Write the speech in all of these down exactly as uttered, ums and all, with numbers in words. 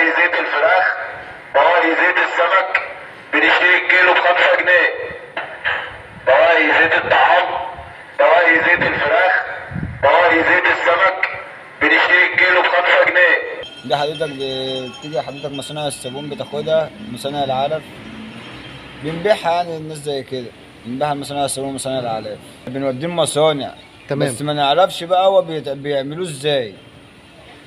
بواقي زيت الفراخ، بواقي زيت السمك بنشتري الكيلو بخمسة جنيه، بواقي زيت الطعام، بواقي زيت الفراخ، بواقي زيت السمك بنشتري الكيلو بخمسة جنيه. ده حضرتك بتيجي حضرتك مصانع الصابون بتاخدها، مصانع العلف بنبيعها يعني للناس زي كده، بنبيعها لمصانع الصابون ومصانع العلف، بنوديهم مصانع تمام. بس ما نعرفش بقى هو بيعملوه ازاي،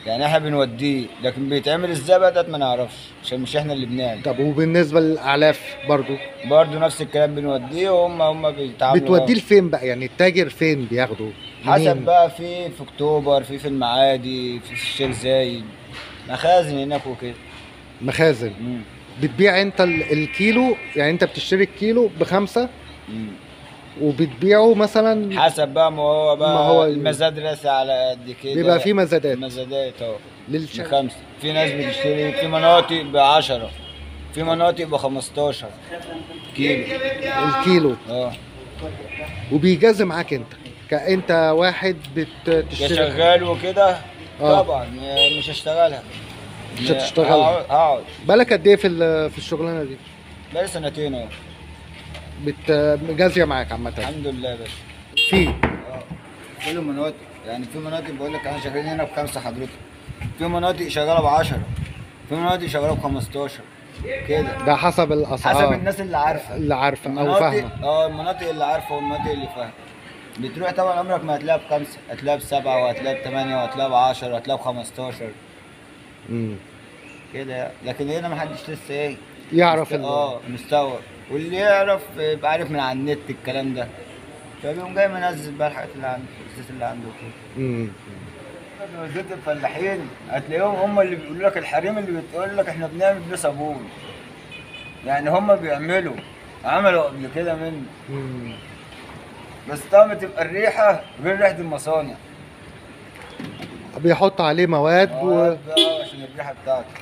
يعني احنا بنوديه لكن بيتعمل ازاي بقى ده ما نعرفش عشان مش احنا اللي بنعمل. طب وبالنسبه للاعلاف برضو؟ برضو نفس الكلام، بنوديه وهم هم بيتعاملوا. بتوديه لفين بقى يعني التاجر فين بياخده؟ حسب بقى، في في اكتوبر، في في المعادي، في الشيخ زايد، مخازن هناك وكده. مخازن؟ مم. بتبيع انت الكيلو، يعني انت بتشتري الكيلو بخمسه مم. وبتبيعه مثلا حسب بقى ما هو بقى ما هو المزاد راسي على قد كده، بيبقى فيه مزادات مزادات اهو للخمسه. في ناس بتشتري في مناطق ب عشرة، في مناطق ب خمستاشر كيلو الكيلو اه. وبيجازي معاك انت كانت واحد بتشتري شغال وكده؟ طبعا مش هشتغلها، مش هتشتغلها. هقعد بالك قد ايه في في الشغلانه دي؟ بقالي سنتين اهو. جازيه معاك عامه؟ الحمد لله يا باشا. في اه كل مناطق، يعني في مناطق بقول لك احنا شغالين هنا بخمسه حضرتك، في مناطق شغاله ب عشرة، في مناطق شغاله ب خمستاشر كده. ده حسب الاسعار، حسب الناس اللي عارفه اللي عارفه او فاهمه اه المناطق اللي عارفه والمناطق اللي فاهمه. بتروح طبعا عمرك ما هتلاقيها بخمسه، هتلاقيها بسبعه وهتلاقيها بثمانيه وهتلاقيها ب عشرة وهتلاقيها ب خمستاشر امم كده. لكن هنا ما حدش لسه ايه يعرف اه مستوى، واللي يعرف يبقى عارف من على النت الكلام ده، فبيقوم جاي منزل بقى الحاجات اللي عنده، الزيت اللي عنده كده. امم زيت الفلاحين هتلاقيهم هم اللي بيقولوا لك، الحريم اللي بتقول لك احنا بنعمل بيه صابون، يعني هم بيعملوا عملوا قبل كده منه. امم بس طبعا تبقى الريحه غير ريحه المصانع، بيحط عليه مواد مواد و... عشان الريحه بتاعته.